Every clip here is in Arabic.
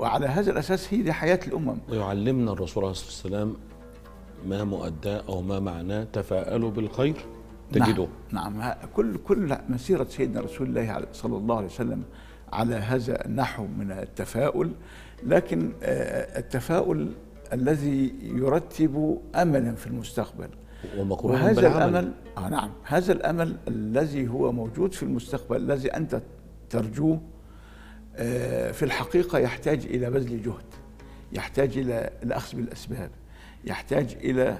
وعلى هذا الأساس هي دي حياة الأمم. ويعلمنا الرسول عليه الصلاة والسلام ما مؤداه أو ما معناه تفاءلوا بالخير تجدوه. نعم كل مسيرة سيدنا رسول الله صلى الله عليه وسلم على هذا النحو من التفاؤل، لكن التفاؤل الذي يرتب أملا في المستقبل، وهذا الأمل نعم هذا الأمل الذي هو موجود في المستقبل الذي أنت ترجوه في الحقيقة يحتاج إلى بذل جهد، يحتاج إلى الأخذ بالأسباب، يحتاج إلى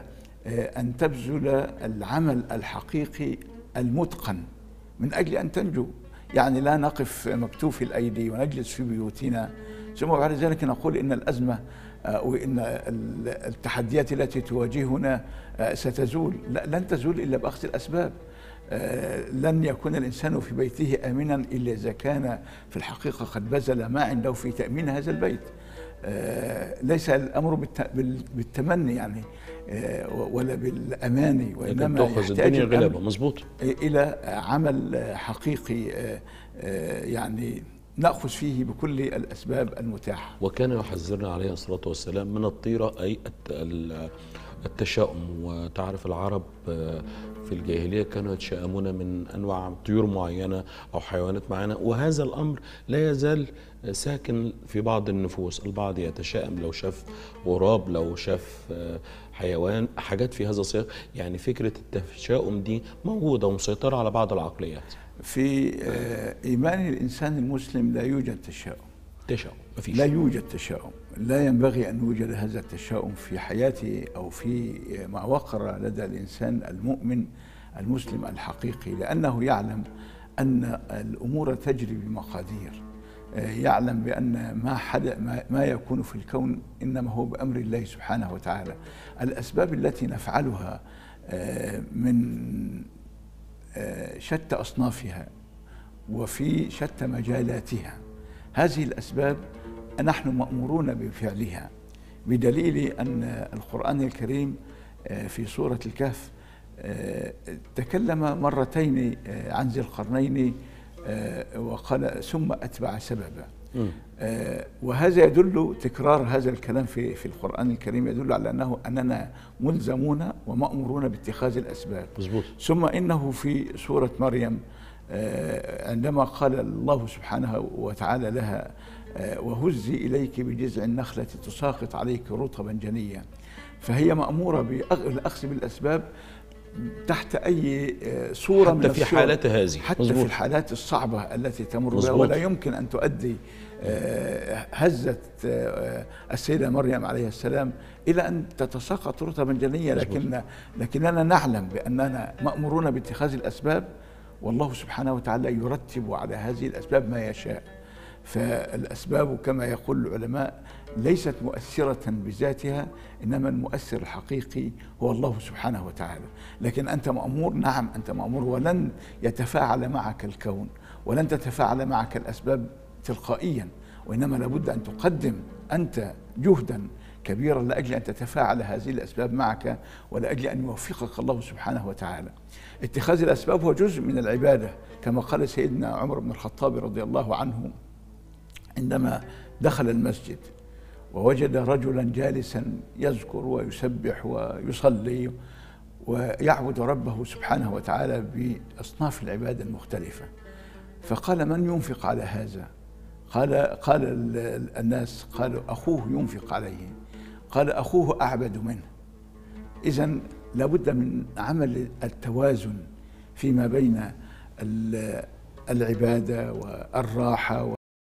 أن تبذل العمل الحقيقي المتقن من أجل أن تنجو. يعني لا نقف مكتوفي الأيدي ونجلس في بيوتنا ثم بعد ذلك نقول إن الأزمة وإن التحديات التي تواجهنا ستزول. لا، لن تزول إلا بأخذ الأسباب. لن يكون الإنسان في بيته آمنا إلا إذا كان في الحقيقة قد بذل ما عنده في تأمين هذا البيت. ليس الأمر بالتمني يعني ولا بالأماني، وإنما يحتاج إلى عمل حقيقي يعني نأخذ فيه بكل الأسباب المتاحة. وكان يحذرنا عليه الصلاة والسلام من الطيرة، أي التشاؤم. وتعرف العرب في الجاهلية كانوا يتشائمون من أنواع طيور معينة أو حيوانات معينة، وهذا الأمر لا يزال ساكن في بعض النفوس. البعض يتشائم لو شاف غراب، لو شاف حيوان، حاجات في هذا السياق. يعني فكرة التشاؤم دي موجودة ومسيطرة على بعض العقليات. في إيمان الإنسان المسلم لا يوجد تشاؤم. مفيش. لا يوجد تشاؤم، لا ينبغي أن يوجد هذا التشاؤم في حياته أو في ما وقر لدى الإنسان المؤمن المسلم الحقيقي، لأنه يعلم أن الأمور تجري بمقادير، يعلم بأن ما يكون في الكون إنما هو بأمر الله سبحانه وتعالى. الأسباب التي نفعلها من شتى أصنافها وفي شتى مجالاتها، هذه الأسباب نحن مأمورون بفعلها، بدليل أن القرآن الكريم في سورة الكهف تكلم مرتين عن ذي القرنين وقال ثم أتبع سببا. وهذا يدل، تكرار هذا الكلام في القرآن الكريم يدل على أنه أننا ملزمون ومأمورون باتخاذ الأسباب. مزبوط. ثم إنه في سورة مريم عندما قال الله سبحانه وتعالى لها وهزي إليك بجذع النخلة تساقط عليك رطبا جنيا، فهي مأمورة بالأخذ بالأسباب تحت أي صورة من الصور، حتى في حالات هذه، حتى في الحالات الصعبة التي تمر بها. ولا يمكن أن تؤدي هزة السيدة مريم عليه السلام إلى أن تتساقط رطبا جنيا، لكننا نعلم بأننا مأمورون باتخاذ الأسباب، والله سبحانه وتعالى يرتب على هذه الأسباب ما يشاء. فالأسباب كما يقول العلماء ليست مؤثرة بذاتها، إنما المؤثر الحقيقي هو الله سبحانه وتعالى. لكن أنت مأمور، نعم أنت مأمور، ولن يتفاعل معك الكون، ولن تتفاعل معك الأسباب تلقائيا، وإنما لابد أن تقدم أنت جهدا كبيرا لأجل أن تتفاعل هذه الأسباب معك، ولأجل أن يوفقك الله سبحانه وتعالى. اتخاذ الأسباب هو جزء من العبادة، كما قال سيدنا عمر بن الخطاب رضي الله عنه عندما دخل المسجد ووجد رجلا جالسا يذكر ويسبح ويصلي ويعبد ربه سبحانه وتعالى بأصناف العبادة المختلفة، فقال من ينفق على هذا؟ قال الناس، قالوا أخوه ينفق عليه. قال أخوه أعبد منه. إذن لابد من عمل التوازن فيما بين العبادة والراحة